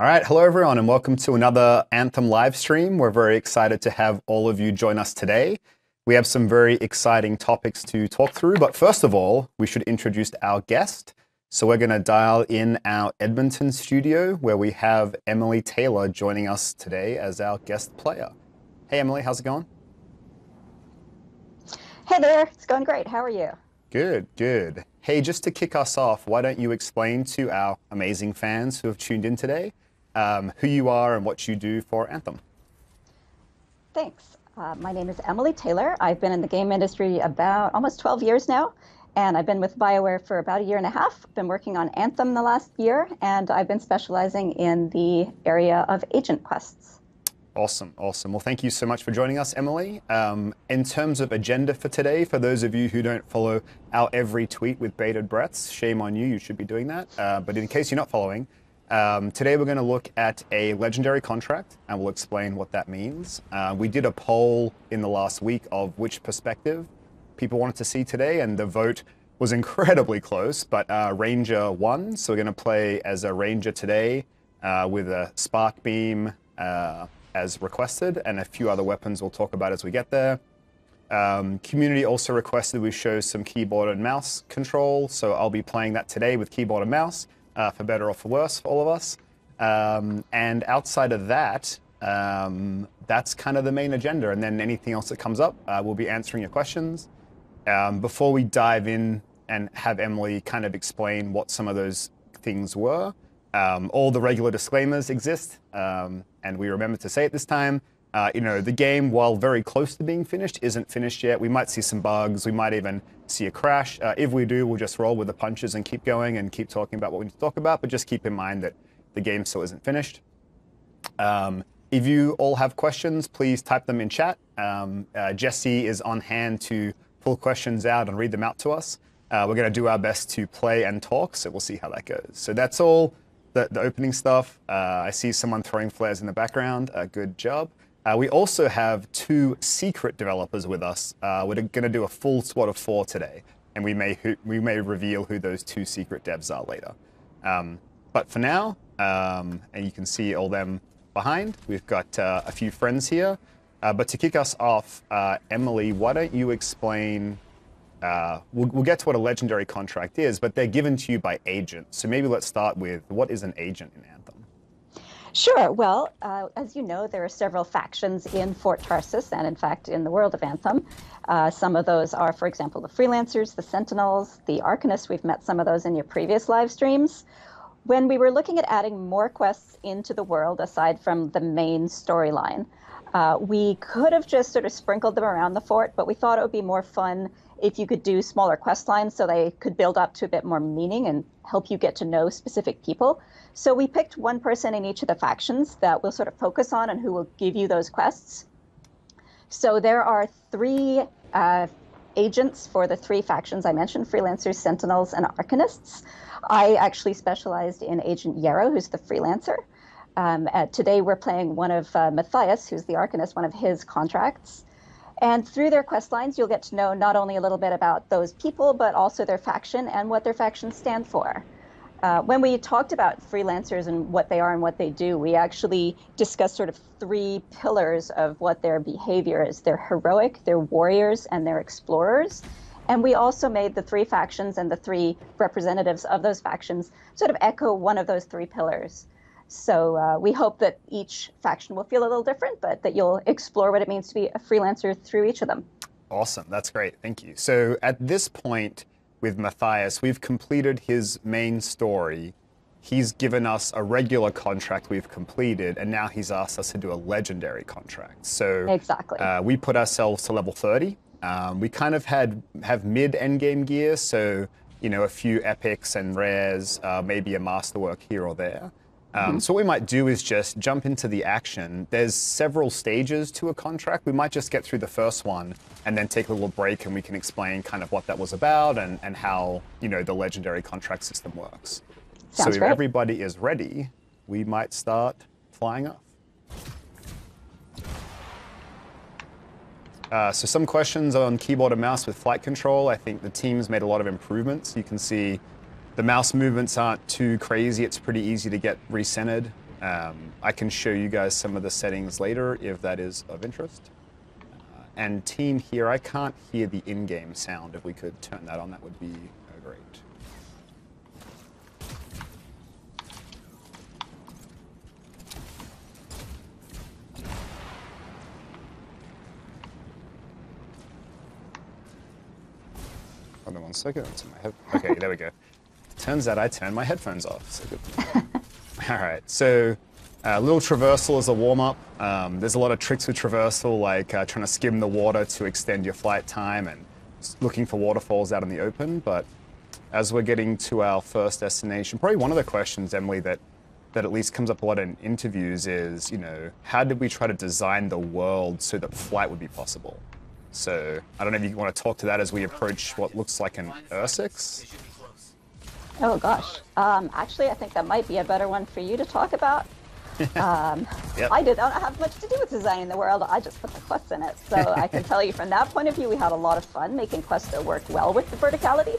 All right, hello everyone and welcome to another Anthem live stream. We're very excited to have all of you join us today. We have some very exciting topics to talk through, but first of all, we should introduce our guest. So we're gonna dial in our Edmonton studio where we have Emily Taylor joining us today as our guest player. Hey Emily, how's it going? Hey there, it's going great, how are you? Good, good. Hey, just to kick us off, why don't you explain to our amazing fans who have tuned in today who you are and what you do for Anthem. Thanks. My name is Emily Taylor. I've been in the game industry about almost 12 years now, and I've been with BioWare for about a year and a half. I've been working on Anthem the last year, and I've been specializing in the area of agent quests. Awesome, awesome. Well, thank you so much for joining us, Emily. In terms of agenda for today, for those of you who don't follow our every tweet with bated breaths, shame on you, you should be doing that. But in case you're not following, today we're going to look at a legendary contract and we'll explain what that means. We did a poll in the last week of which perspective people wanted to see today and the vote was incredibly close, but Ranger won. So we're going to play as a Ranger today with a spark beam as requested and a few other weapons we'll talk about as we get there. Community also requested we show some keyboard and mouse control. So I'll be playing that today with keyboard and mouse. For better or for worse for all of us. And outside of that, that's kind of the main agenda. And then anything else that comes up, we'll be answering your questions. Before we dive in and have Emily kind of explain what some of those things were, all the regular disclaimers exist, and we remember to say it this time. You know, the game, while very close to being finished, isn't finished yet. We might see some bugs. We might even see a crash. If we do, we'll just roll with the punches and keep going and keep talking about what we need to talk about. But just keep in mind that the game still isn't finished. If you all have questions, please type them in chat. Jesse is on hand to pull questions out and read them out to us. We're going to do our best to play and talk, so we'll see how that goes. So that's all the opening stuff. I see someone throwing flares in the background. Good job. We also have two secret developers with us. We're going to do a full squad of 4 today, and we may reveal who those two secret devs are later. But for now, and you can see all them behind, we've got a few friends here. But to kick us off, Emily, why don't you explain, we'll get to what a legendary contract is, but they're given to you by agents. So maybe let's start with, what is an agent in Anthem? Sure. Well, as you know, there are several factions in Fort Tarsis and, in fact, in the world of Anthem. Some of those are, for example, the Freelancers, the Sentinels, the Arcanists. We've met some of those in your previous live streams. When we were looking at adding more quests into the world, aside from the main storyline, we could have just sort of sprinkled them around the fort, but we thought it would be more fun if you could do smaller quest lines so they could build up to a bit more meaning and help you get to know specific people. So we picked one person in each of the factions that we'll sort of focus on and who will give you those quests. So there are 3 agents for the 3 factions I mentioned, Freelancers, Sentinels, and Arcanists. I actually specialized in Agent Yarrow, who's the Freelancer. Today we're playing one of Matthias, who's the Arcanist, one of his contracts. And through their quest lines, you'll get to know not only a little bit about those people, but also their faction and what their factions stand for. When we talked about Freelancers and what they are and what they do, we actually discussed sort of 3 pillars of what their behavior is. They're heroic, they're warriors, and they're explorers. And we also made the 3 factions and the 3 representatives of those factions sort of echo one of those 3 pillars. So we hope that each faction will feel a little different, but that you'll explore what it means to be a freelancer through each of them. Awesome. That's great. Thank you. So at this point with Matthias, we've completed his main story. He's given us a regular contract we've completed, and now he's asked us to do a legendary contract. So exactly. We put ourselves to level 30. We kind of have mid-endgame gear, so you know a few epics and rares, maybe a masterwork here or there. So what we might do is just jump into the action. There's several stages to a contract. We might just get through the first one and then take a little break and we can explain kind of what that was about and how, you know, the legendary contract system works. Sounds so if everybody is ready, we might start flying off. So some questions on keyboard and mouse with flight control. I think the team's made a lot of improvements. You can see the mouse movements aren't too crazy. It's pretty easy to get recentered. I can show you guys some of the settings later if that is of interest. And team here, I can't hear the in-game sound. If we could turn that on, that would be great. Hold on one second. It's in my head. Okay, there we go. Turns out I turned my headphones off. So good. All right, so a little traversal is a warm-up. There's a lot of tricks with traversal, like trying to skim the water to extend your flight time and looking for waterfalls out in the open. But as we're getting to our first destination, probably one of the questions, Emily, that at least comes up a lot in interviews is, you know, how did we try to design the world so that flight would be possible? So I don't know if you want to talk to that as we approach what looks like an Ursix. Oh, gosh. Actually, I think that might be a better one for you to talk about. Yep. I don't have much to do with designing the world. I just put the quests in it. So I can tell you from that point of view, we had a lot of fun making quests that work well with the verticality.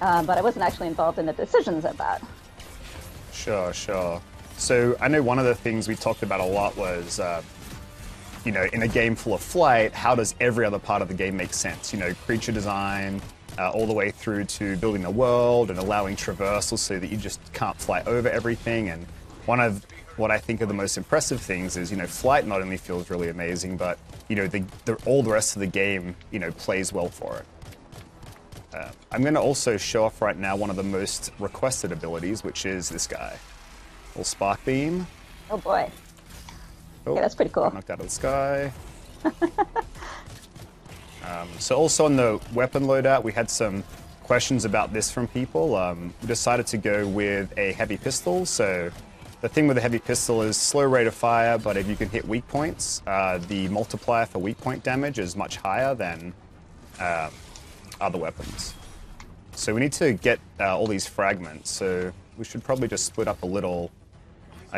But I wasn't actually involved in the decisions of that. Sure, sure. So I know one of the things we talked about a lot was, you know, in a game full of flight, how does every other part of the game make sense? You know, creature design, all the way through to building the world and allowing traversal so that you just can't fly over everything. And one of what I think are the most impressive things is, you know, flight not only feels really amazing, but, you know, all the rest of the game, you know, plays well for it. I'm going to also show off right now one of the most requested abilities, which is this guy. Little spark beam. Oh, boy. Oh, yeah, that's pretty cool. Knocked out of the sky. So also on the weapon loadout, we had some questions about this from people. We decided to go with a heavy pistol. So the thing with a heavy pistol is slow rate of fire, but if you can hit weak points, the multiplier for weak point damage is much higher than other weapons. So we need to get all these fragments. So we should probably just split up a little.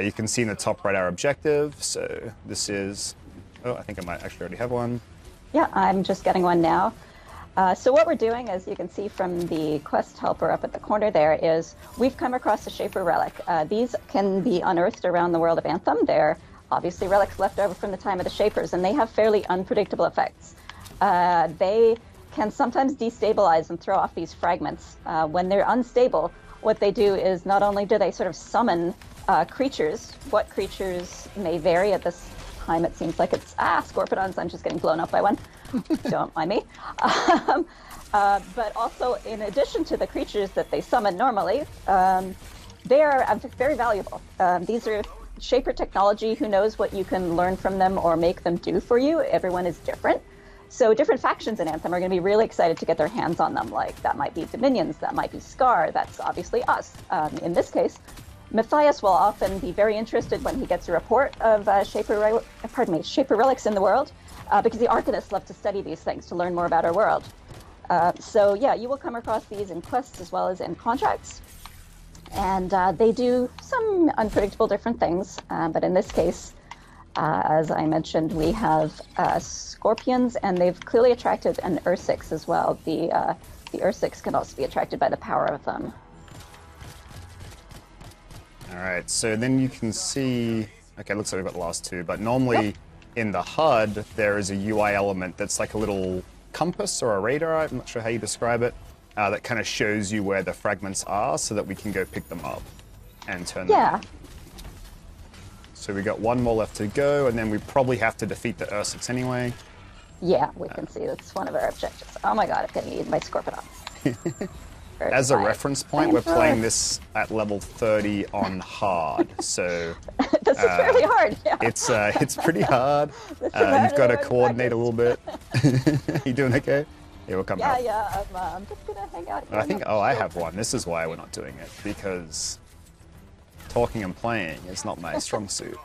You can see in the top right our objective. So this is, oh, I think I might actually already have one. Yeah, I'm just getting one now. So what we're doing, as you can see from the quest helper up at the corner there, is we've come across a Shaper Relic. These can be unearthed around the world of Anthem. They're obviously relics left over from the time of the Shapers, and they have fairly unpredictable effects. They can sometimes destabilize and throw off these fragments. When they're unstable, what they do is not only do they sort of summon creatures, what creatures may vary at this time, it seems like it's, Scorpidons, I'm just getting blown up by one, don't mind me. But also, in addition to the creatures that they summon normally, they are very valuable. These are Shaper technology. Who knows what you can learn from them or make them do for you? Everyone is different. So different factions in Anthem are going to be really excited to get their hands on them. Like, that might be Dominions, that might be Scar, that's obviously us in this case. Matthias will often be very interested when he gets a report of Shaper Relics in the world, because the Arcanists love to study these things to learn more about our world. So yeah, you will come across these in quests as well as in contracts. And they do some unpredictable different things, but in this case, as I mentioned, we have Scorpions, and they've clearly attracted an Ursix as well. The Ursix can also be attracted by the power of them. All right, so then you can see, okay, looks like we've got the last two, but normally in the HUD, there is a UI element that's like a little compass or a radar, I'm not sure how you describe it, that kind of shows you where the fragments are so that we can go pick them up and turn them in. So we got one more left to go, and then we probably have to defeat the Ursix anyway. Yeah, we can see that's one of our objectives. Oh my God, I'm getting eaten by Scorpidons. As a reference point, we're playing this at level 30 on hard, so this is fairly hard. Yeah. It's pretty hard. You've got to coordinate a little bit. You doing okay? Yeah, we'll come back. Yeah, I'm just gonna hang out. Here. I think. Oh, I have one. This is why we're not doing it, because talking and playing is not my strong suit.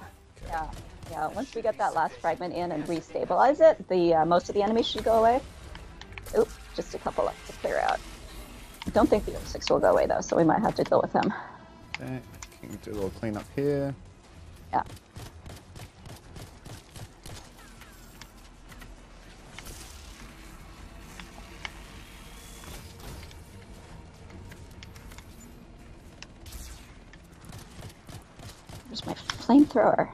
Okay. Yeah, yeah. Once we get that last fragment in and restabilize it, the most of the enemies should go away. Oop, just a couple left to clear out. Don't think the Ursix will go away though, so we might have to deal with them. Okay, can we do a little cleanup here? Yeah. There's my flamethrower.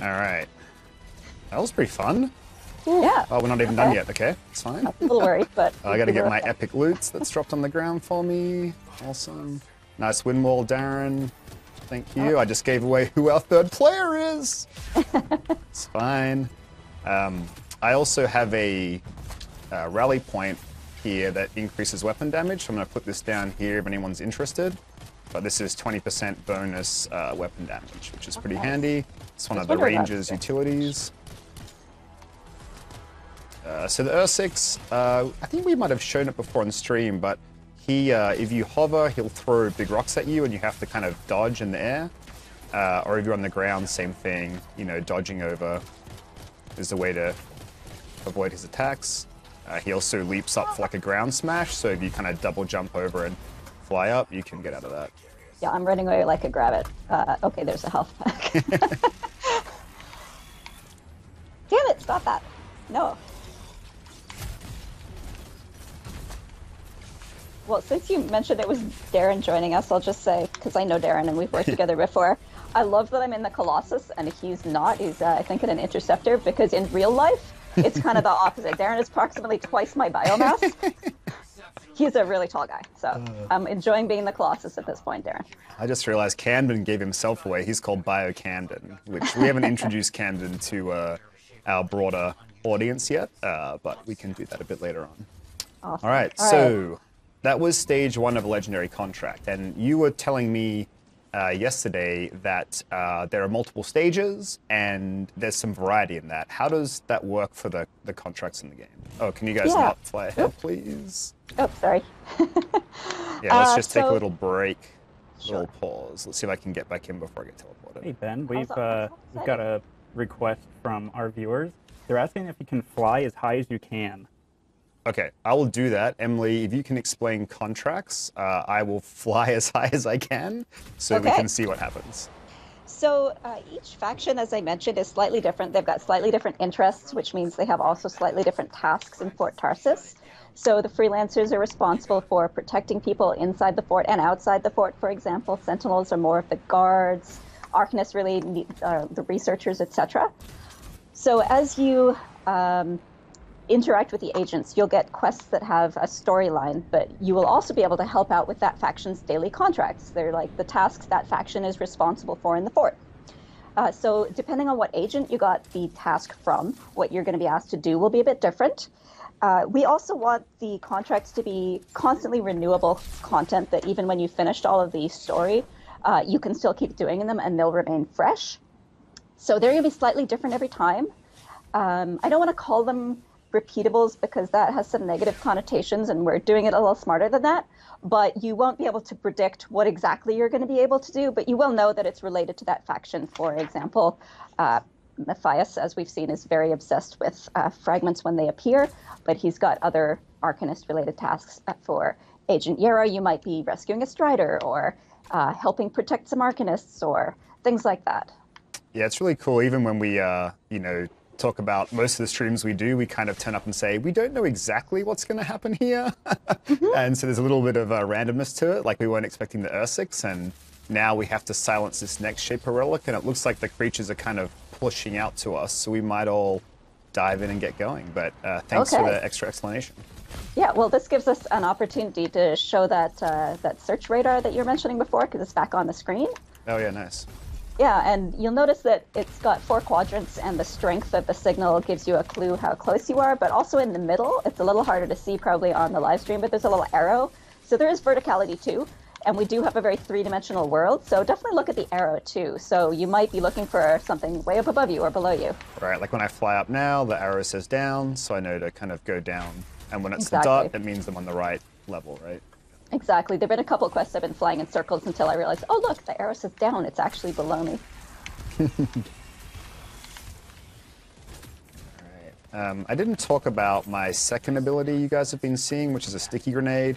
All right. That was pretty fun. Yeah. Oh, we're not even done yet. Okay, it's fine. I'm a little worried, but... I got to get my epic loot that's dropped on the ground for me. Awesome. Nice win wall, Darren. Thank you. Oh. I just gave away who our third player is. It's fine. I also have a rally point here that increases weapon damage. I'm going to put this down here if anyone's interested. But this is 20% bonus weapon damage, which is pretty handy. It's one of the Ranger's utilities. So the Ursix, I think we might have shown it before on stream, but he, if you hover, he'll throw big rocks at you and you have to kind of dodge in the air. Or if you're on the ground, same thing, you know, dodging over is the way to avoid his attacks. He also leaps up for like a ground smash, so if you kind of double jump over and fly up, you can get out of that. Yeah, I'm running away like a grab-it. Okay, there's a health pack. Damn it, stop that. No. Well, since you mentioned it was Darren joining us, I'll just say, because I know Darren and we've worked together before, I love that I'm in the Colossus and he's not. He's, I think, in an Interceptor, because in real life, it's kind of the opposite. Darren is approximately twice my biomass. He's a really tall guy, so I'm enjoying being the Colossus at this point, Darren. I just realized Camden gave himself away. He's called Bio Camden, which we haven't introduced Camden to our broader audience yet, but we can do that a bit later on. Awesome. All right, so... That was stage one of a legendary contract, and you were telling me yesterday that there are multiple stages and there's some variety in that. How does that work for the contracts in the game? Oh, can you guys not fly ahead, please? Oh, sorry. Yeah, let's just take a little break, a little pause. Let's see if I can get back in before I get teleported. Hey, Ben, we've got a request from our viewers. They're asking if you can fly as high as you can. Okay, I will do that. Emily, if you can explain contracts, I will fly as high as I can so we can see what happens. So each faction, as I mentioned, is slightly different. They've got slightly different interests, which means they have also slightly different tasks in Fort Tarsis. So the Freelancers are responsible for protecting people inside the fort and outside the fort, for example. Sentinels are more of the guards. Arcanists really need the researchers, etc. So as you... interact with the agents, you'll get quests that have a storyline, but you will also be able to help out with that faction's daily contracts. They're like the tasks that faction is responsible for in the fort. So depending on what agent you got the task from, what you're going to be asked to do will be a bit different. We also want the contracts to be constantly renewable content that even when you finished all of the story, you can still keep doing them and they'll remain fresh. So they're going to be slightly different every time. I don't want to call them repeatables because that has some negative connotations and we're doing it a little smarter than that, but you won't be able to predict what exactly you're going to be able to do, but you will know that it's related to that faction. For example, Matthias, as we've seen, is very obsessed with fragments when they appear, but he's got other Arcanist related tasks. For Agent Yarrow, you might be rescuing a Strider or helping protect some Arcanists or things like that. Yeah, it's really cool. Even when we, you know, talk about most of the streams we do, we kind of turn up and say, we don't know exactly what's going to happen here. And so there's a little bit of randomness to it, like we weren't expecting the Ursix, and now we have to silence this next Shaper Relic, and it looks like the creatures are kind of pushing out to us, so we might all dive in and get going. But thanks for the extra explanation. Yeah, well, this gives us an opportunity to show that, that search radar that you were mentioning before, because it's back on the screen. Oh, yeah, nice. Yeah, and you'll notice that it's got four quadrants and the strength of the signal gives you a clue how close you are, but also in the middle, it's a little harder to see probably on the live stream, but there's a little arrow. So there is verticality too, and we do have a very three-dimensional world, so definitely look at the arrow too. So you might be looking for something way up above you or below you. Right, like when I fly up now, the arrow says down, so I know to kind of go down. And when it's the dot, it means I'm on the right level, right? Exactly. There have been a couple of quests I've been flying in circles until I realized, oh, look, the arrow is down. It's actually below me. All right. I didn't talk about my second ability you guys have been seeing, which is a sticky grenade.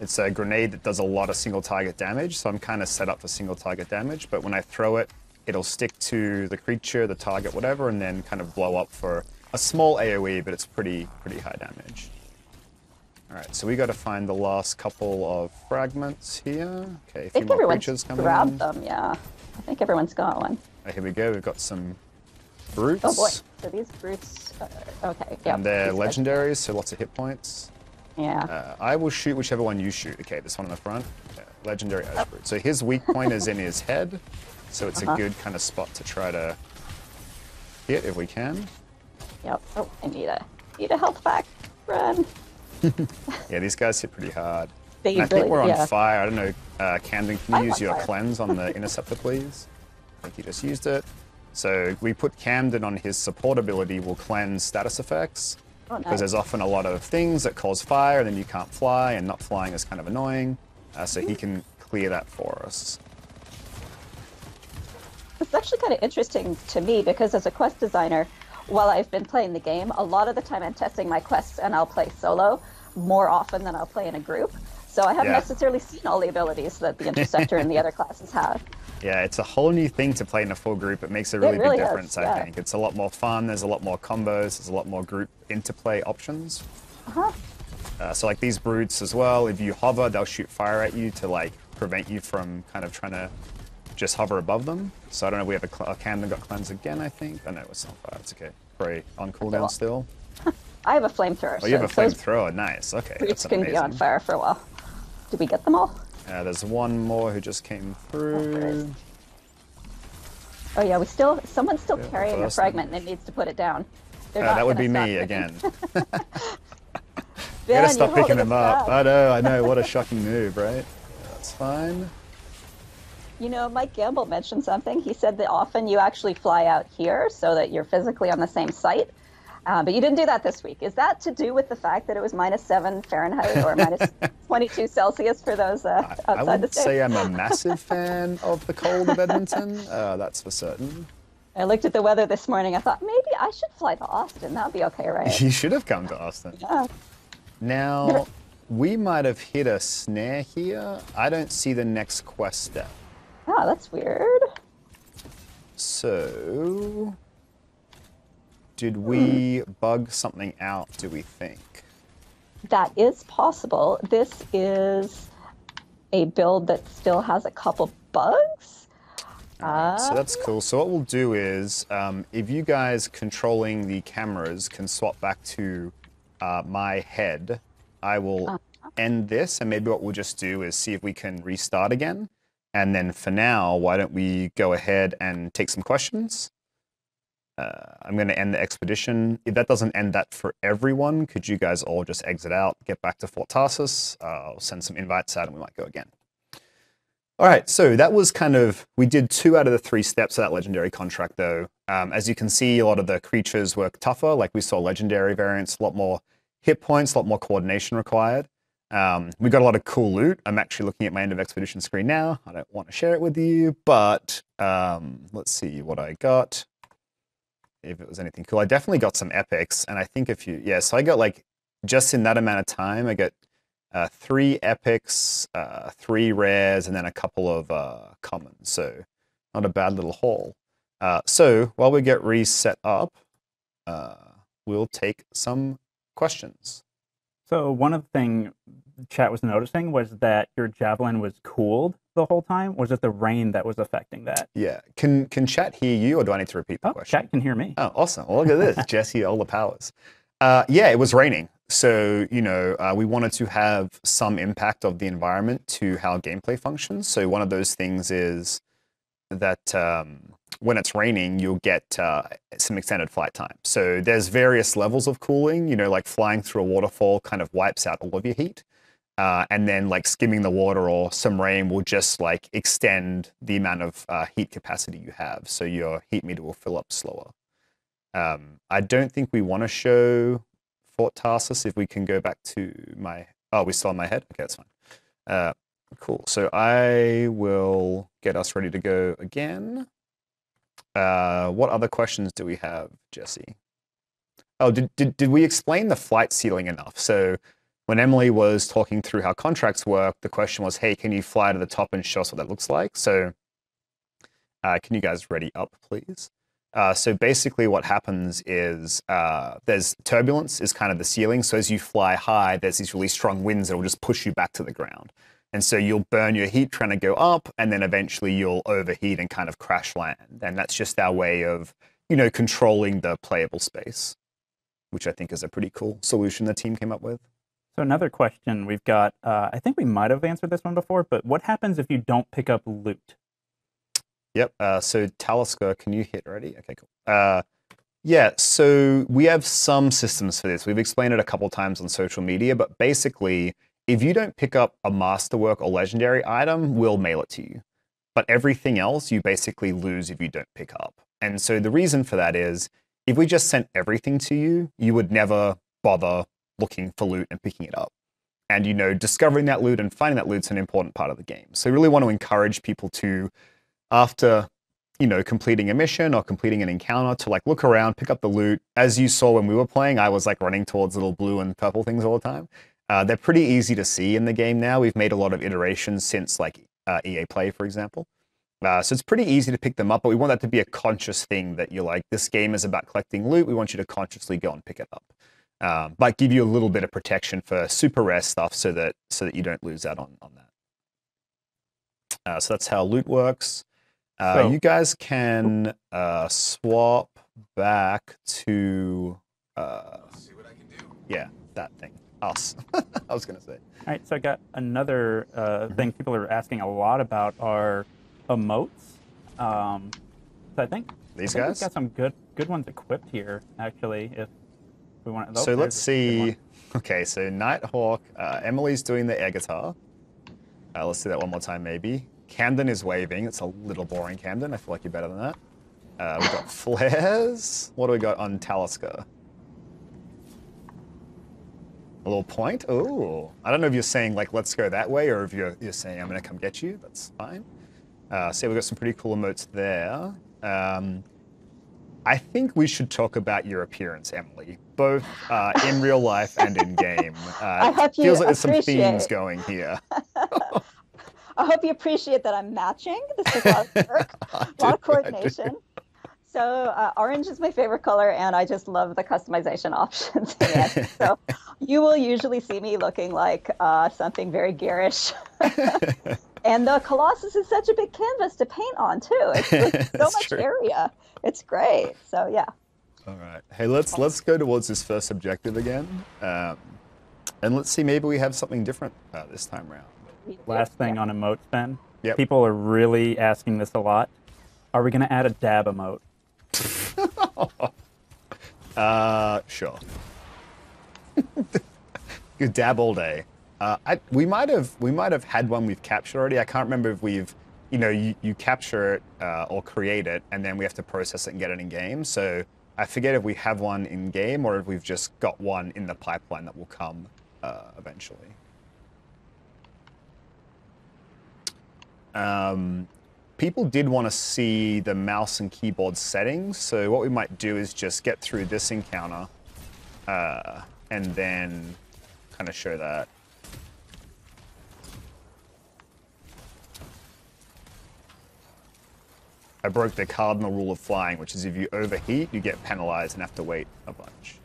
It's a grenade that does a lot of single target damage, so I'm kind of set up for single target damage, but when I throw it, it'll stick to the creature, the target, whatever, and then kind of blow up for a small AoE, but it's pretty high damage. All right, so we got to find the last couple of fragments here. Okay, a few more creatures coming in. I think everyone's grabbed them, yeah. I think everyone's got one. Right, here we go. We've got some brutes. Oh boy, so these brutes, okay. Yep. And they're legendaries, so lots of hit points. Yeah. I will shoot whichever one you shoot. Okay, this one in the front. Okay, legendary Ash Brute. So his weak point is in his head, so it's a good kind of spot to try to hit if we can. Yep. Oh, I need a health pack. Run. Yeah, these guys hit pretty hard. I think we're on fire. I don't know, Camden, can you use your cleanse on the Interceptor, please? I think you just used it. So we put Camden on his support ability, will cleanse status effects. Oh, nice. Because there's often a lot of things that cause fire, and then you can't fly, and not flying is kind of annoying. So he can clear that for us. It's actually kind of interesting to me, because as a quest designer, while I've been playing the game, a lot of the time I'm testing my quests, and I'll play solo more often than I'll play in a group. So I haven't necessarily seen all the abilities that the Interceptor and the other classes have. Yeah, it's a whole new thing to play in a full group. It makes a really, big difference, I think. It's a lot more fun. There's a lot more combos. There's a lot more group interplay options. So like these brutes as well, if you hover, they'll shoot fire at you to like prevent you from kind of trying to just hover above them. So I don't know if we have a Camden got cleansed again, I think. Oh no, it's not fire. It's okay. Probably on cooldown still. I have a flamethrower. Oh, you have a flamethrower. Nice. Okay, that's amazing. Brutes can be on fire for a while. Did we get them all? There's one more who just came through. Oh yeah, we still, someone's still carrying a fragment and it needs to put it down. That would be me again. Ben, you gotta stop picking them up. I know, what a shocking move, right? That's fine. You know, Mike Gamble mentioned something. He said that often you actually fly out here so that you're physically on the same site. But you didn't do that this week. Is that to do with the fact that it was -7 Fahrenheit or -22 Celsius for those outside the state? I would say I'm a massive fan of the cold of Edmonton. That's for certain. I looked at the weather this morning. I thought maybe I should fly to Austin. That'd be okay, right? You should have come to Austin. Yeah. Now, we might have hit a snare here. I don't see the next quest step. Oh, that's weird. So... did we bug something out, do we think? That is possible. This is a build that still has a couple bugs. So that's cool. So what we'll do is, if you guys controlling the cameras can swap back to my head, I will end this, and maybe what we'll just do is see if we can restart again. And then for now, why don't we go ahead and take some questions? I'm going to end the expedition. If that doesn't end that for everyone, could you guys all just exit out, get back to Fort Tarsis? I'll send some invites out and we might go again. All right, so that was kind of, we did 2 out of the 3 steps of that legendary contract though. As you can see, a lot of the creatures were tougher, like we saw legendary variants, a lot more hit points, a lot more coordination required. We got a lot of cool loot. I'm actually looking at my end of expedition screen now. I don't want to share it with you, but let's see what I got. If it was anything cool. I definitely got some epics, and I think if you, so I got like, just in that amount of time, I got 3 epics, 3 rares, and then a couple of commons, so not a bad little haul. So while we get reset up, we'll take some questions. So one of the things chat was noticing was that your javelin was cooled the whole time. Was it the rain that was affecting that? Yeah. Can chat hear you, or do I need to repeat the question? Chat can hear me. Oh, awesome. Well, look at this. Jesse, all the powers. Yeah, it was raining. So, you know, we wanted to have some impact of the environment to how gameplay functions. So one of those things is that when it's raining, you'll get some extended flight time. So there's various levels of cooling, you know, like flying through a waterfall kind of wipes out all of your heat. And then like skimming the water or some rain will just like extend the amount of heat capacity you have. So your heat meter will fill up slower. I don't think we want to show Fort Tarsis. If we can go back to my, oh, we saw my head. Okay, that's fine. Cool. So I will get us ready to go again. What other questions do we have, Jesse? Oh, did we explain the flight ceiling enough? So when Emily was talking through how contracts work, the question was, hey, can you fly to the top and show us what that looks like? So can you guys ready up, please? So basically what happens is there's turbulence is kind of the ceiling. So as you fly high, there's these really strong winds that will just push you back to the ground. And so you'll burn your heat trying to go up, and then eventually you'll overheat and kind of crash land. And that's just our way of, you know, controlling the playable space, which I think is a pretty cool solution the team came up with. So another question we've got, I think we might have answered this one before, but what happens if you don't pick up loot? Yep, so Talisker, can you hit already? Okay, cool. Yeah, so we have some systems for this. We've explained it a couple times on social media, but basically, if you don't pick up a masterwork or legendary item, we'll mail it to you. But everything else you basically lose if you don't pick up. And so the reason for that is, if we just sent everything to you, you would never bother looking for loot and picking it up. And, you know, discovering that loot and finding that loot's an important part of the game. So we really want to encourage people to, after, you know, completing a mission or completing an encounter, to like look around, pick up the loot. As you saw when we were playing, I was like running towards little blue and purple things all the time. They're pretty easy to see in the game now. We've made a lot of iterations since like EA Play, for example. So it's pretty easy to pick them up, but we want that to be a conscious thing that you're like, this game is about collecting loot. We want you to consciously go and pick it up. But give you a little bit of protection for super rare stuff so that you don't lose out on that. So that's how loot works. So you guys can swap back to see what I can do. Yeah, that thing. Us. I was going to say. All right, so I got another thing people are asking a lot about are emotes. So I think these guys we've got some good ones equipped here, actually, if we want to. So let's see. Okay, so Nighthawk, Emily's doing the air guitar. Let's do that one more time, maybe. Camden is waving. It's a little boring, Camden. I feel like you're better than that. We've got flares. What do we got on Talisker? A little point. Oh, I don't know if you're saying like let's go that way, or if you're saying I'm gonna come get you. That's fine. So we've got some pretty cool emotes there. I think we should talk about your appearance, Emily, both in real life and in game. I hope you feels like there's some themes going here. I hope you appreciate that I'm matching. This is a lot of work, a lot of coordination. So orange is my favorite color, and I just love the customization options in it. So you will usually see me looking like something very garish. And the Colossus is such a big canvas to paint on, too. It's like so much area. It's great. So, yeah. All right. Hey, let's go towards this first objective again. And let's see, maybe we have something different this time around. Last thing on emotes, Ben. Yep. People are really asking this a lot. Are we going to add a dab emote? Sure. You dab all day. We might have had one we've captured already. I can't remember if we've, you know, you capture it or create it, and then we have to process it and get it in game. So I forget if we have one in game or if we've just got one in the pipeline that will come eventually. People did want to see the mouse and keyboard settings, so what we might do is just get through this encounter and then kind of show that. I broke the cardinal rule of flying, which is if you overheat, you get penalized and have to wait a bunch.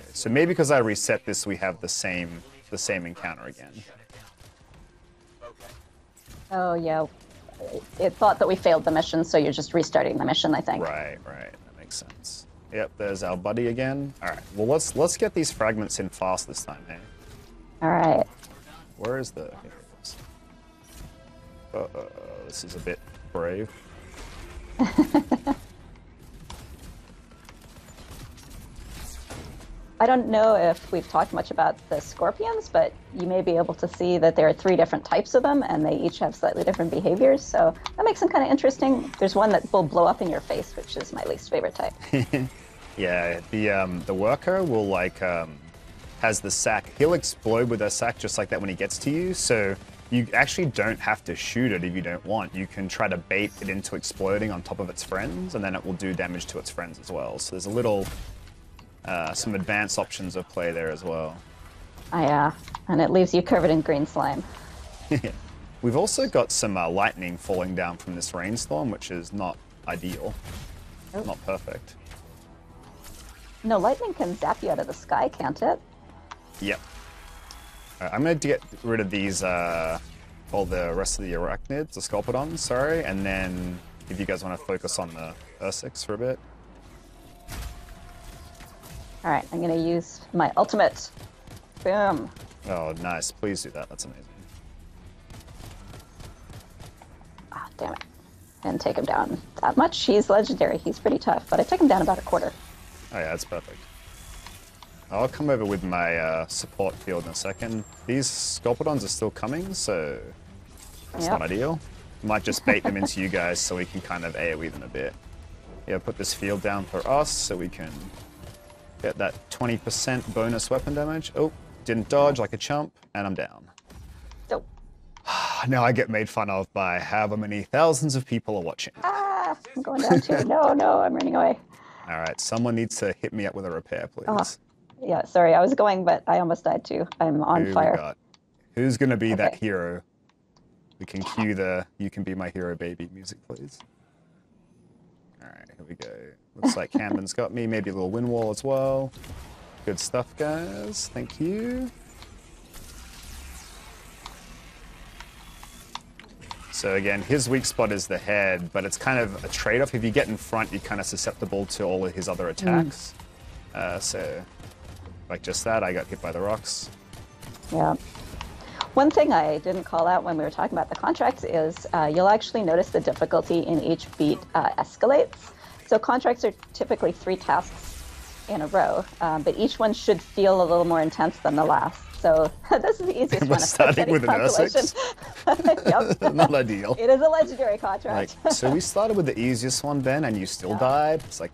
Okay, so maybe because I reset this, we have the same encounter again. Oh, yeah. It thought that we failed the mission, so you're just restarting the mission, I think. Right. That makes sense. Yep, there's our buddy again. All right, well, let's get these fragments in fast this time, eh? All right. Where is the... Here it is. This is a bit brave. I don't know if we've talked much about the scorpions, but you may be able to see that there are 3 different types of them, and they each have slightly different behaviors, so that makes them kind of interesting. There's one that will blow up in your face, which is my least favorite type. Yeah, the worker will like has the sack. He'll explode with a sack just like that when he gets to you, so you actually don't have to shoot it if you don't want. You can try to bait it into exploding on top of its friends, and then it will do damage to its friends as well. So there's a little... some advanced options of play there as well. Yeah, and it leaves you covered in green slime. We've also got some lightning falling down from this rainstorm, which is not ideal. Nope. Not perfect. No, lightning can zap you out of the sky, can't it? Yep. I'm going to get rid of these, all the rest of the arachnids, the Scorpidons, sorry, and then if you guys want to focus on the Ursix for a bit. All right, I'm going to use my ultimate. Boom. Oh, nice. Please do that. That's amazing. Ah, damn it. And take him down that much. He's legendary. He's pretty tough, but I took him down about a quarter. Oh, yeah, that's perfect. I'll come over with my support field in a second. These Scorpidons are still coming, so that's not ideal. Might just bait them into you guys so we can kind of AoE them a bit. Yeah, put this field down for us so we can get that 20% bonus weapon damage. Oh, didn't dodge like a chump, and I'm down. Nope. Now I get made fun of by however many thousands of people are watching. Ah, I'm going down too. No, I'm running away. All right, someone needs to hit me up with a repair, please. Yeah, sorry, I was going, but I almost died too. I'm on fire. Who's going to be that hero? We can cue the You Can Be My Hero Baby music, please. All right, here we go. Looks like Camden's got me, maybe a little wind wall as well. Good stuff, guys. Thank you. So again, his weak spot is the head, but it's kind of a trade-off. If you get in front, you're kind of susceptible to all of his other attacks. So, like just that, I got hit by the rocks. Yeah. One thing I didn't call out when we were talking about the contracts is you'll actually notice the difficulty in each beat escalates. So contracts are typically 3 tasks in a row, but each one should feel a little more intense than the last. So this is the easiest one. Starting with an Ursix. Yep. Not ideal. It is a legendary contract. Like, so we started with the easiest one, Ben, and you still died. It's like,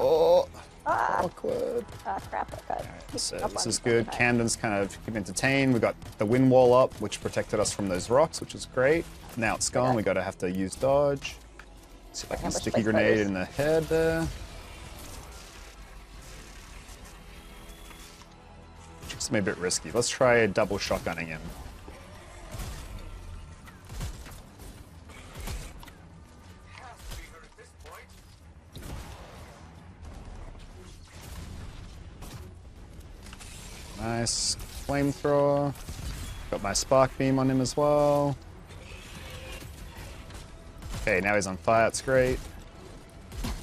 oh, awkward. Crap. All right, so this is good. Camden's kind of entertained. We got the wind wall up, which protected us from those rocks, which was great. Now it's gone. We got to have to use dodge. Let's see if I can sticky grenade in the head there. It's a bit risky. Let's try double shotgunning him. Nice flamethrower. Got my spark beam on him as well. Okay, now he's on fire. It's great.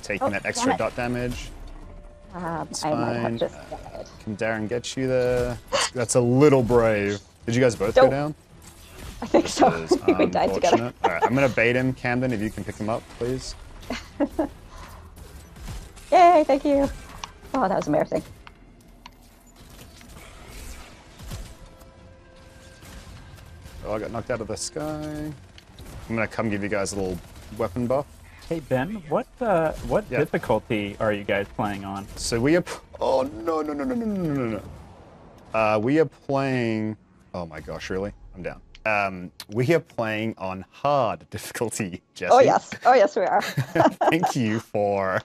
Taking that extra dot damage. It's fine. Can Darren get you there? That's a little brave. Did you guys both go down? I think so. We died together. All right, I'm going to bait him. Camden, if you can pick him up, please. Yay, thank you. Oh, that was embarrassing. Oh, I got knocked out of the sky. I'm going to come give you guys a little weapon buff. Hey Ben, what difficulty are you guys playing on? So we are we are playing. Oh my gosh, really? I'm down. We are playing on hard difficulty, Jesse. Oh yes, we are. Thank you for.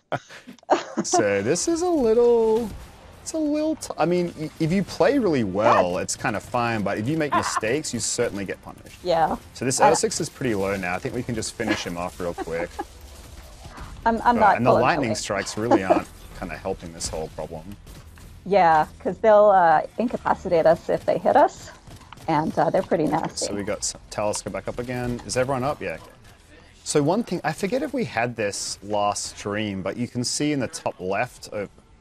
So this is a little. It's a little. I mean, if you play really well, it's kind of fine. But if you make mistakes, you certainly get punished. Yeah. So this L6 is pretty low now. I think we can just finish him off real quick. And the lightning strikes really aren't kind of helping this whole problem. Yeah, because they'll incapacitate us if they hit us, and they're pretty nasty. So we got Talisker back up again. Is everyone up? Yeah. So one thing, I forget if we had this last stream, but you can see in the top left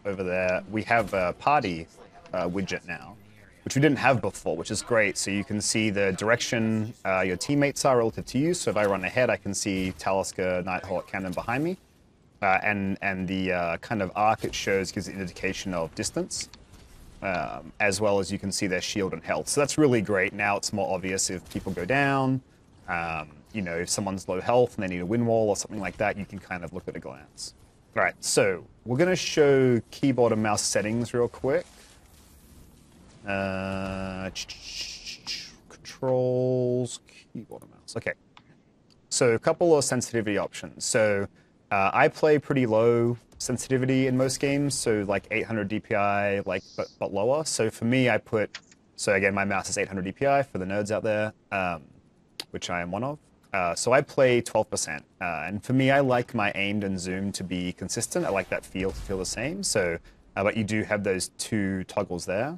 over there, we have a party widget now, which we didn't have before, which is great. So you can see the direction your teammates are relative to you. So if I run ahead, I can see Talisker, Nighthawk, Camden behind me. And the kind of arc it shows gives an indication of distance, as well as you can see their shield and health. So that's really great. Now it's more obvious if people go down, you know, if someone's low health and they need a wind wall or something like that, you can kind of look at a glance. All right, so we're going to show keyboard and mouse settings real quick. Controls, keyboard and mouse. Okay, so a couple of sensitivity options. So I play pretty low sensitivity in most games, so like 800 DPI, like but lower. So for me, I put, so again, my mouse is 800 DPI for the nerds out there, which I am one of. So I play 12%, and for me, I like my aimed and zoom to be consistent. I like that feel to feel the same. So, but you do have those two toggles there.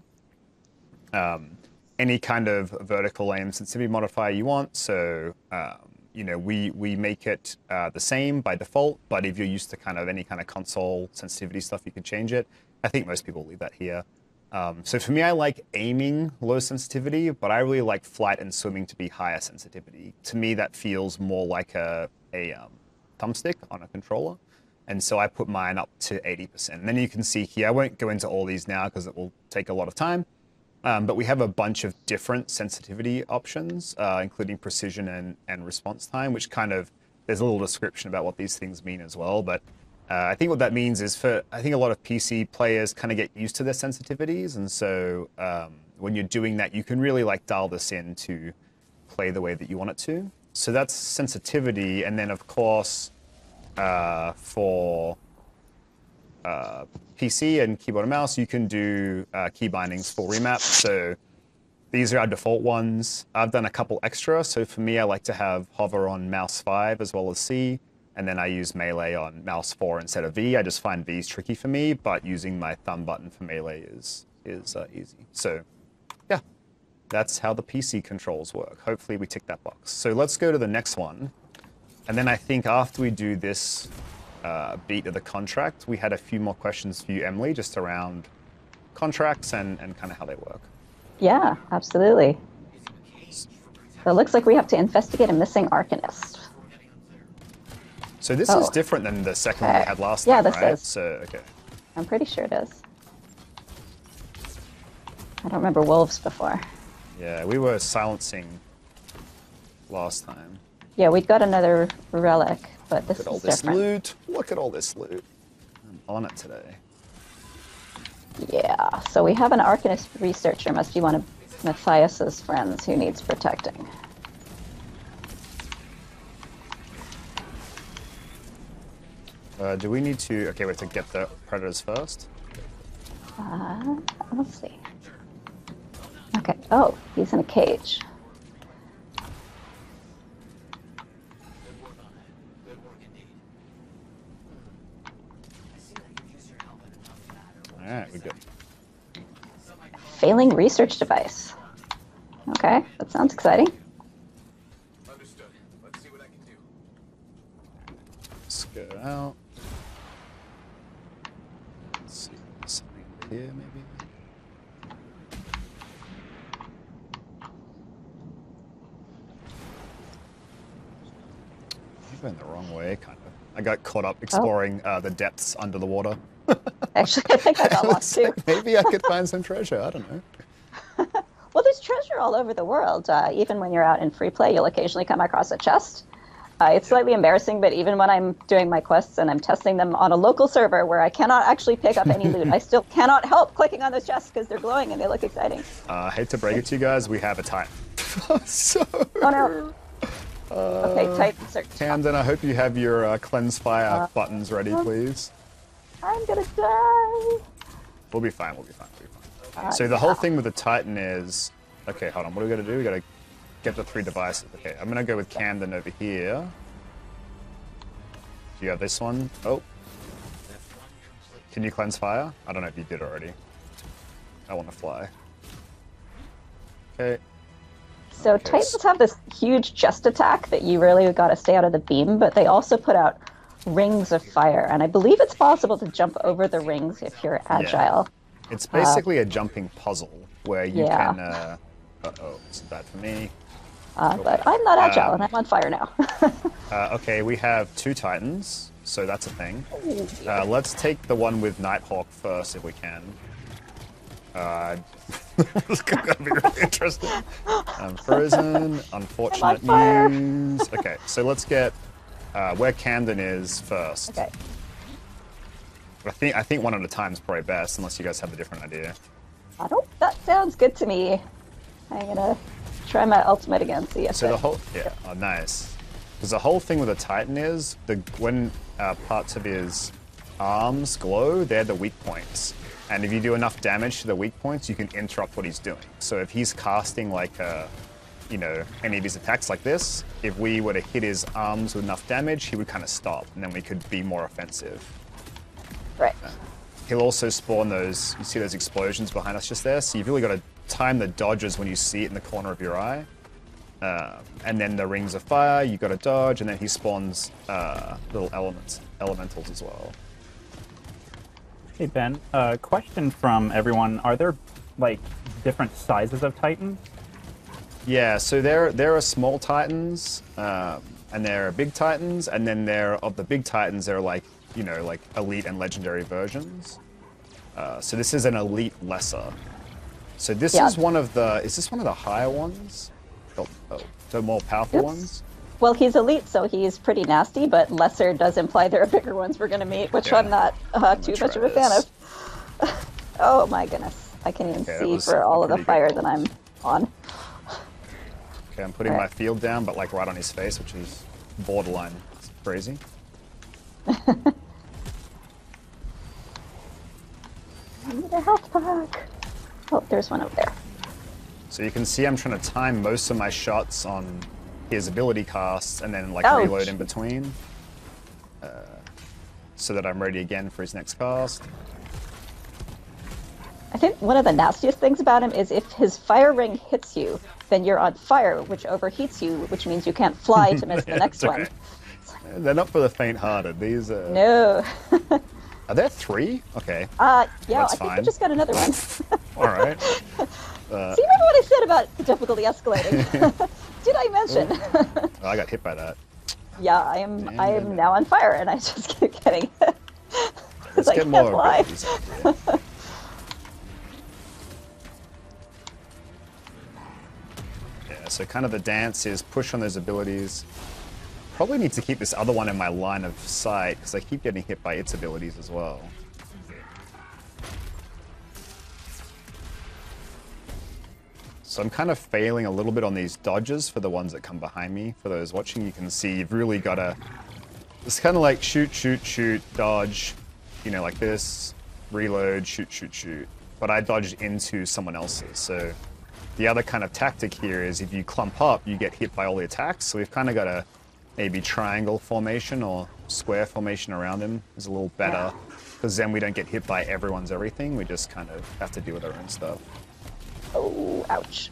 Any kind of vertical aim sensitivity modifier you want. So, you know, we make it the same by default. But if you're used to kind of any kind of console sensitivity stuff, you can change it. I think most people leave that here. So for me, I like aiming low sensitivity, but I really like flight and swimming to be higher sensitivity. To me, that feels more like a thumbstick on a controller. And so I put mine up to 80%. And then you can see here, I won't go into all these now because it will take a lot of time. But we have a bunch of different sensitivity options, including precision and response time, which kind of, there's a little description about what these things mean as well. But I think what that means is for, I think a lot of PC players kind of get used to their sensitivities. And so when you're doing that, you can really like dial this in to play the way that you want it to. So that's sensitivity. And then of course, for PC and keyboard and mouse, you can do key bindings for remap. So these are our default ones. I've done a couple extra. So for me, I like to have hover on mouse 5 as well as C. And then I use melee on mouse 4 instead of V. I just find V's tricky for me, but using my thumb button for melee is easy. So yeah, that's how the PC controls work. Hopefully we tick that box. So let's go to the next one. And then I think after we do this beat of the contract, we had a few more questions for you, Emily, just around contracts and kind of how they work. Yeah, absolutely. So it looks like we have to investigate a missing Arcanist. So this is different than the second one we had last time, right? Yeah, this is. So, okay. I'm pretty sure it is. I don't remember wolves before. Yeah, we were silencing last time. Yeah, we'd got another relic, but this is different. Look at all this loot. Look at all this loot. I'm on it today. Yeah, so we have an Arcanist researcher. Must be one of Matthias's friends who needs protecting. Do we need to... Okay, we have to get the predators first. Let's see. Okay. Oh, he's in a cage. All right, we're good. Failing research device. Okay, that sounds exciting. Understood. Let's see what I can do. Let's go out. Yeah, maybe. You've been the wrong way, kind of. I got caught up exploring the depths under the water. Actually, I think I got lost too. Maybe I could find some treasure. I don't know. Well, there's treasure all over the world. Even when you're out in free play, you'll occasionally come across a chest. It's slightly embarrassing, but even when I'm doing my quests and I'm testing them on a local server where I cannot actually pick up any loot, I still cannot help clicking on those chests because they're glowing and they look exciting. I hate to break it to you guys, we have a Titan. So... Oh, no. Okay, Titan search. Camden, I hope you have your cleanse fire buttons ready, please. I'm gonna die. We'll be fine, we'll be fine, we'll be fine. So the whole thing with the Titan is... Okay, hold on, what are we gonna do? We gotta... Get the three devices. Okay, I'm gonna go with Camden over here. Do you have this one? Oh. Can you cleanse fire? I don't know if you did already. I want to fly. Okay. So okay. Titans have this huge chest attack that you really gotta stay out of the beam, but they also put out rings of fire, and I believe it's possible to jump over the rings if you're agile. Yeah. It's basically a jumping puzzle where you can... Uh-oh, it's bad for me. But I'm not agile, and I'm on fire now. Okay, we have two Titans, so that's a thing. Let's take the one with Nighthawk first, if we can. This is going to be really interesting. I'm frozen, unfortunate news. Okay, so let's get where Camden is first. Okay. I think one at a time is probably best, unless you guys have a different idea. That sounds good to me. I'm gonna try my ultimate again. See if oh nice, because the whole thing with a Titan is when parts of his arms glow, they're the weak points, and if you do enough damage to the weak points, you can interrupt what he's doing. So if he's casting like a you know, any of his attacks like this, if we were to hit his arms with enough damage, he would kind of stop, and then we could be more offensive. Right. He'll also spawn those, you see those explosions behind us just there, so you've really got to time the dodges when you see it in the corner of your eye. And then the rings of fire, you got to dodge, and then he spawns little elementals as well. Hey Ben, question from everyone: are there like different sizes of Titans? Yeah, so there are small Titans, and there are big Titans, and then there of the big Titans there are like, you know, like elite and legendary versions. So this is an elite lesser. So this is one of the higher ones? So more powerful ones? Well, he's elite, so he's pretty nasty, but lesser does imply there are bigger ones we're going to meet, which I'm not too much of a fan of. Oh my goodness. I can even see for all of the fire that I'm on. Okay, I'm putting my field down, but like right on his face, which is borderline crazy. I need a health pack. Oh, there's one over there. So you can see I'm trying to time most of my shots on his ability casts and then like reload in between, so that I'm ready again for his next cast. I think one of the nastiest things about him is if his fire ring hits you, then you're on fire, which overheats you, which means you can't fly to miss the next one. They're not for the faint-hearted. These are... No. Are there three? Okay. Yeah, that's fine. I think we just got another one. All right. See, remember what I said about the difficulty escalating? Did I mention? Oh, I got hit by that. Yeah, I am now on fire, and I just keep getting hit. Because I can't fly. Yeah, so kind of the dance is push on those abilities. Probably need to keep this other one in my line of sight, because I keep getting hit by its abilities as well. So I'm kind of failing a little bit on these dodges for the ones that come behind me. For those watching, you can see you've really got to... It's kind of like shoot, shoot, shoot, dodge, you know, like this, reload, shoot, shoot, shoot. But I dodged into someone else's. So the other kind of tactic here is if you clump up, you get hit by all the attacks. So we've kind of got to maybe triangle formation or square formation around them is a little better, because then we don't get hit by everyone's everything. We just kind of have to deal with our own stuff. Oh, ouch.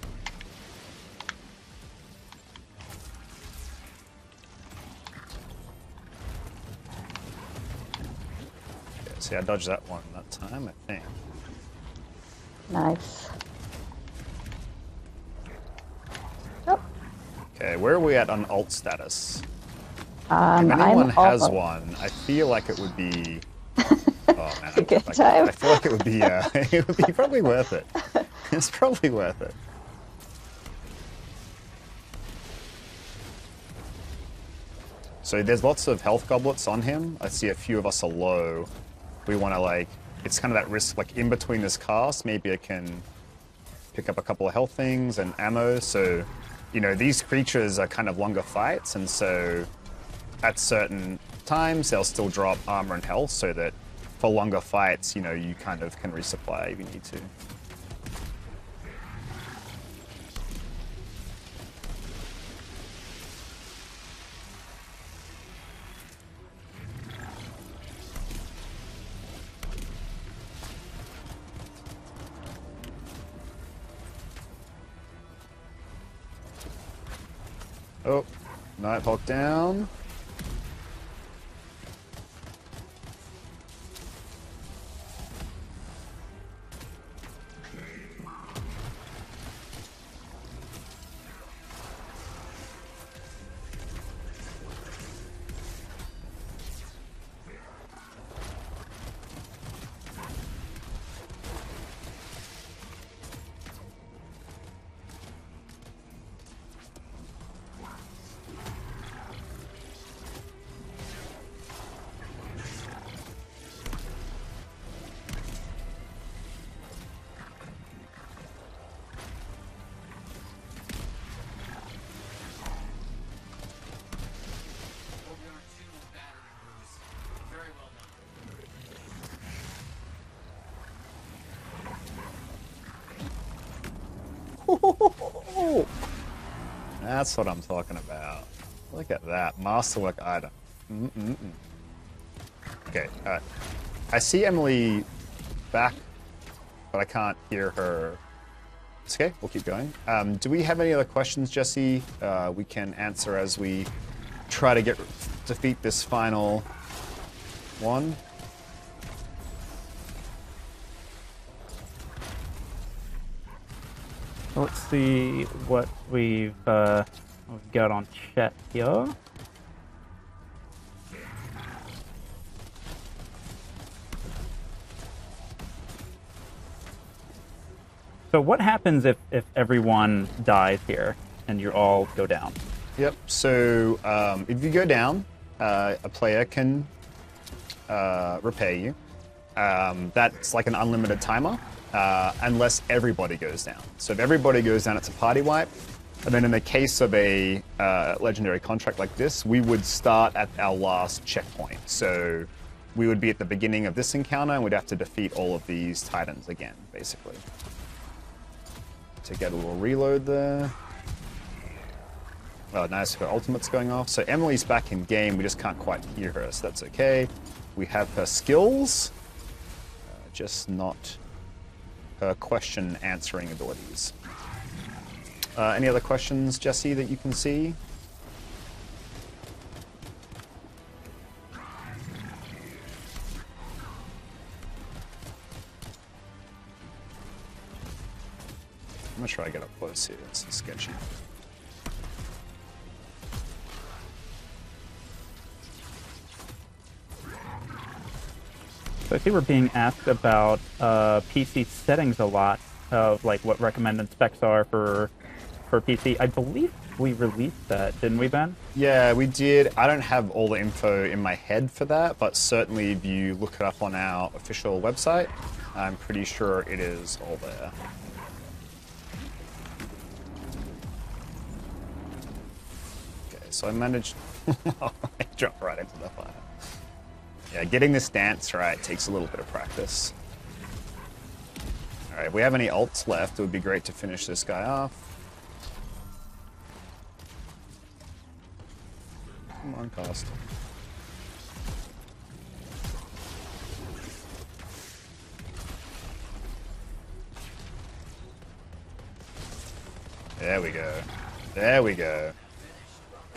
Okay, see, I dodged that one that time, I think. Nice. Oh. Okay, where are we at on alt status? If anyone has one, I feel like it would be... Oh, man. Good time. I feel like it would be, it would be probably worth it. It's probably worth it. So there's lots of health goblets on him. I see a few of us are low. We want to like, it's kind of that risk, like in between this cast, maybe I can pick up a couple of health things and ammo. So, you know, these creatures are kind of longer fights. And so at certain times, they'll still drop armor and health so that for longer fights, you know, you kind of can resupply if you need to. Oh, Nighthawk down. That's what I'm talking about. Look at that. Masterwork item. Okay, alright. I see Emily back, but I can't hear her. It's okay, we'll keep going. Do we have any other questions, Jesse? We can answer as we try to defeat this final one. Let's see what we've got on chat here. So what happens if everyone dies here and you all go down? Yep, so if you go down, a player can repair you. That's like an unlimited timer, unless everybody goes down. So if everybody goes down, it's a party wipe. And then in the case of a legendary contract like this, we would start at our last checkpoint. So we would be at the beginning of this encounter and we'd have to defeat all of these Titans again, basically. To get a little reload there. Oh, nice, her ultimate's going off. So Emily's back in game, we just can't quite hear her, so that's okay. We have her skills, just not her question answering abilities. Any other questions, Jesse, that you can see? I'm gonna try to get up close here, it's sketchy. So I see we're being asked about PC settings a lot, of like what recommended specs are for PC. I believe we released that, didn't we, Ben? Yeah, we did. I don't have all the info in my head for that, but certainly if you look it up on our official website, I'm pretty sure it is all there. So I managed. I dropped right into the fire. Yeah, getting this dance right takes a little bit of practice. All right, if we have any alts left, it would be great to finish this guy off. Come on, Cost. There we go. There we go.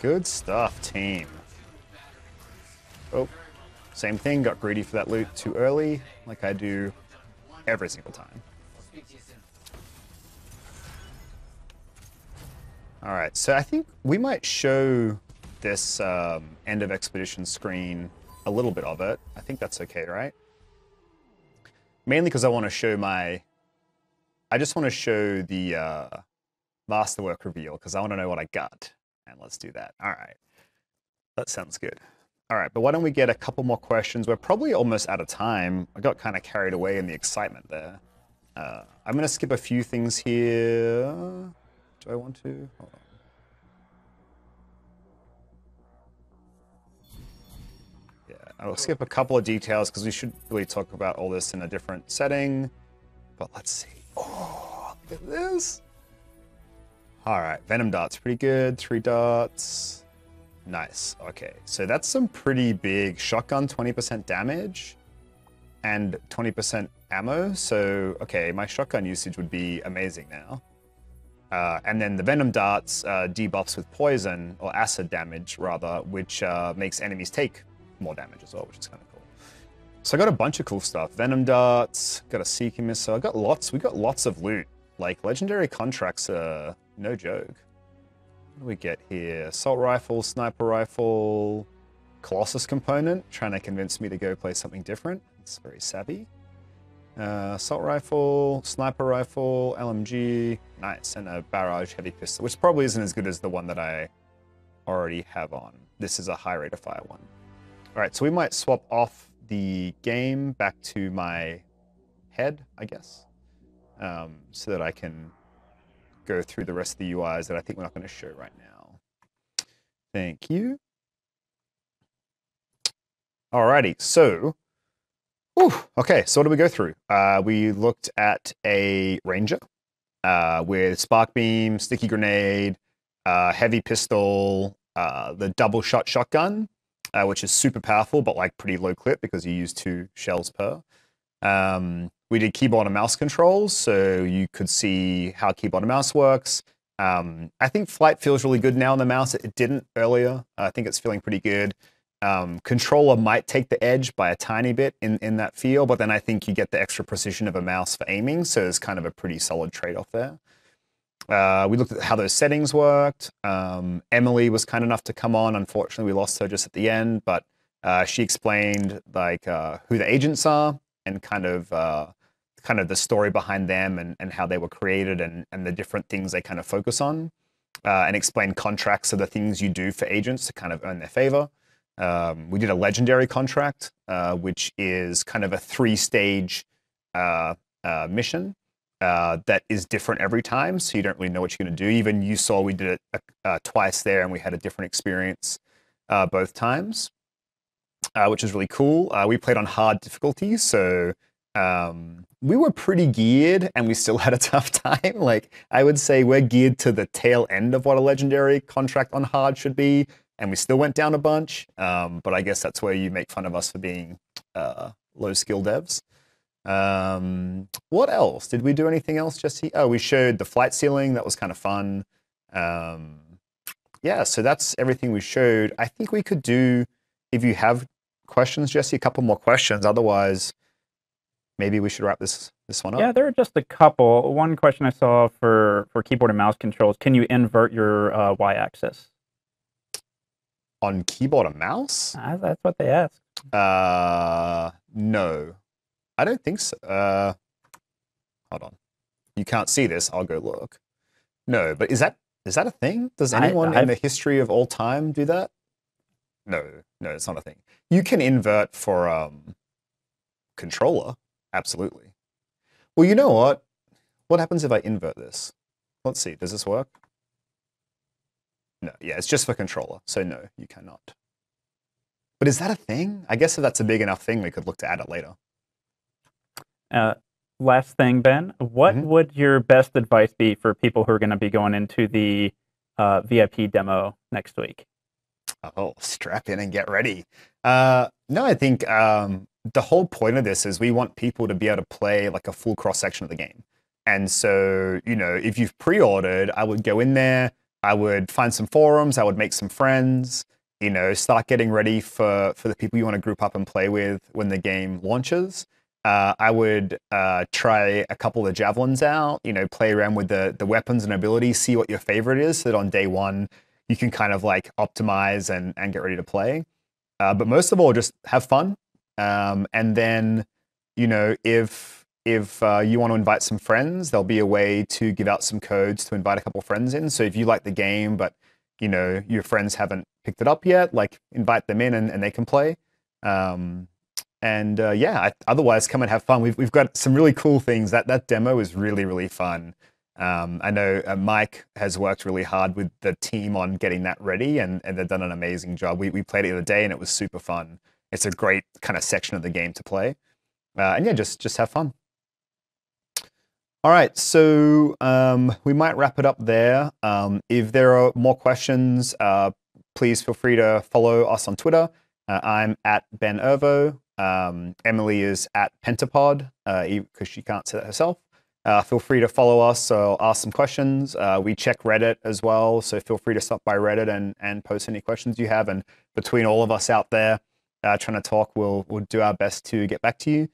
Good stuff, team. Oh, same thing, got greedy for that loot too early, like I do every single time. All right, so I think we might show this end of expedition screen, a little bit of it. I think that's okay, right? Mainly because I want to show my, I just want to show the masterwork reveal because I want to know what I got. And let's do that. All right. That sounds good. All right, but why don't we get a couple more questions? We're probably almost out of time. I got kind of carried away in the excitement there. I'm going to skip a few things here. Do I want to? Hold on. Yeah, I'll skip a couple of details because we should really talk about all this in a different setting. But let's see. Oh, look at this. All right, Venom Dart's pretty good, 3 darts. Nice, okay. So that's some pretty big shotgun, 20% damage and 20% ammo. So, okay, my shotgun usage would be amazing now. And then the Venom Dart's debuffs with poison, or acid damage rather, which makes enemies take more damage as well, which is kind of cool. So I got a bunch of cool stuff. Venom Darts, got a Seeking Missile. I got lots, we got lots of loot. Like, legendary contracts are no joke. What do we get here? Assault rifle, sniper rifle, Colossus component, trying to convince me to go play something different. It's very savvy. Assault rifle, sniper rifle, LMG, nice, and a barrage heavy pistol, which probably isn't as good as the one that I already have on. This is a high rate of fire one. All right, so we might swap off the game back to my head, I guess. So that I can go through the rest of the UIs that I think we're not going to show right now. Thank you. Alrighty, so, ooh, okay, so what did we go through? We looked at a Ranger with Spark Beam, Sticky Grenade, heavy pistol, the double shot shotgun, which is super powerful, but like pretty low clip because you use 2 shells per. We did keyboard and mouse controls, so you could see how keyboard and mouse works. I think flight feels really good now on the mouse. It didn't earlier. I think it's feeling pretty good. Controller might take the edge by a tiny bit in that feel, but then I think you get the extra precision of a mouse for aiming, so there's kind of a pretty solid trade-off there. We looked at how those settings worked. Emily was kind enough to come on. Unfortunately, we lost her just at the end, but she explained like who the agents are and kind of the story behind them and how they were created and the different things they kind of focus on, and explain contracts, so the things you do for agents to kind of earn their favor. We did a legendary contract, which is kind of a 3-stage mission that is different every time, so you don't really know what you're going to do. Even you saw we did it twice there, and we had a different experience both times, which is really cool. We played on hard difficulty, so we were pretty geared, and we still had a tough time. Like, I would say we're geared to the tail end of what a legendary contract on hard should be, and we still went down a bunch, but I guess that's where you make fun of us for being low-skill devs. What else? Did we do anything else, Jesse? Oh, we showed the flight ceiling. That was kind of fun. Yeah, so that's everything we showed. I think we could do, if you have questions, Jesse, a couple more questions. Otherwise, maybe we should wrap this one up. Yeah, there are just a couple. One question I saw for keyboard and mouse controls: can you invert your Y-axis? On keyboard and mouse? That's what they asked. No. I don't think so. Hold on. You can't see this. I'll go look. No, but is that a thing? Does anyone in the history of all time do that? No, it's not a thing. You can invert for controller. Absolutely. Well, you know what? What happens if I invert this? Let's see. Does this work? No, yeah, it's just for controller, so no, you cannot. But is that a thing? I guess if that's a big enough thing, we could look to add it later. Last thing, Ben, what would your best advice be for people who are going to be going into the VIP demo next week? Oh, strap in and get ready. No, I think the whole point of this is we want people to be able to play like a full cross-section of the game. And so, you know, if you've pre-ordered, I would go in there, I would find some forums, I would make some friends, you know, start getting ready for the people you want to group up and play with when the game launches. I would try a couple of the javelins out, you know, play around with the weapons and abilities, see what your favorite is, so that on day one you can kind of like optimize and get ready to play. But most of all, just have fun. And then, you know, if you want to invite some friends, there'll be a way to give out some codes to invite a couple friends in. So if you like the game, but you know your friends haven't picked it up yet, like invite them in and they can play. Yeah, otherwise come and have fun. We've got some really cool things. That demo is really, really fun. I know Mike has worked really hard with the team on getting that ready, and they've done an amazing job. We played it the other day and it was super fun. It's a great kind of section of the game to play. And yeah, just have fun. All right, so we might wrap it up there. If there are more questions, please feel free to follow us on Twitter. I'm at Ben Irvo. Emily is at Pentapod, because she can't say that herself. Feel free to follow us, so ask some questions. We check Reddit as well, so feel free to stop by Reddit and post any questions you have. And between all of us out there trying to talk, we'll do our best to get back to you.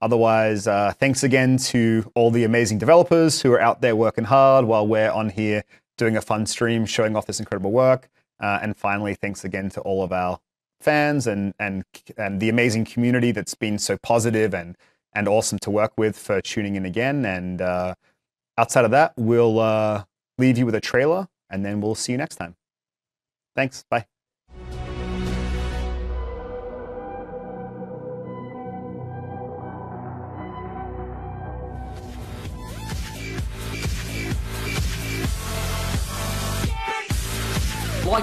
Otherwise, thanks again to all the amazing developers who are out there working hard while we're on here doing a fun stream, showing off this incredible work. And finally, thanks again to all of our fans and the amazing community that's been so positive and awesome to work with, for tuning in again. And outside of that, we'll leave you with a trailer, and then we'll see you next time. Thanks. Bye. Like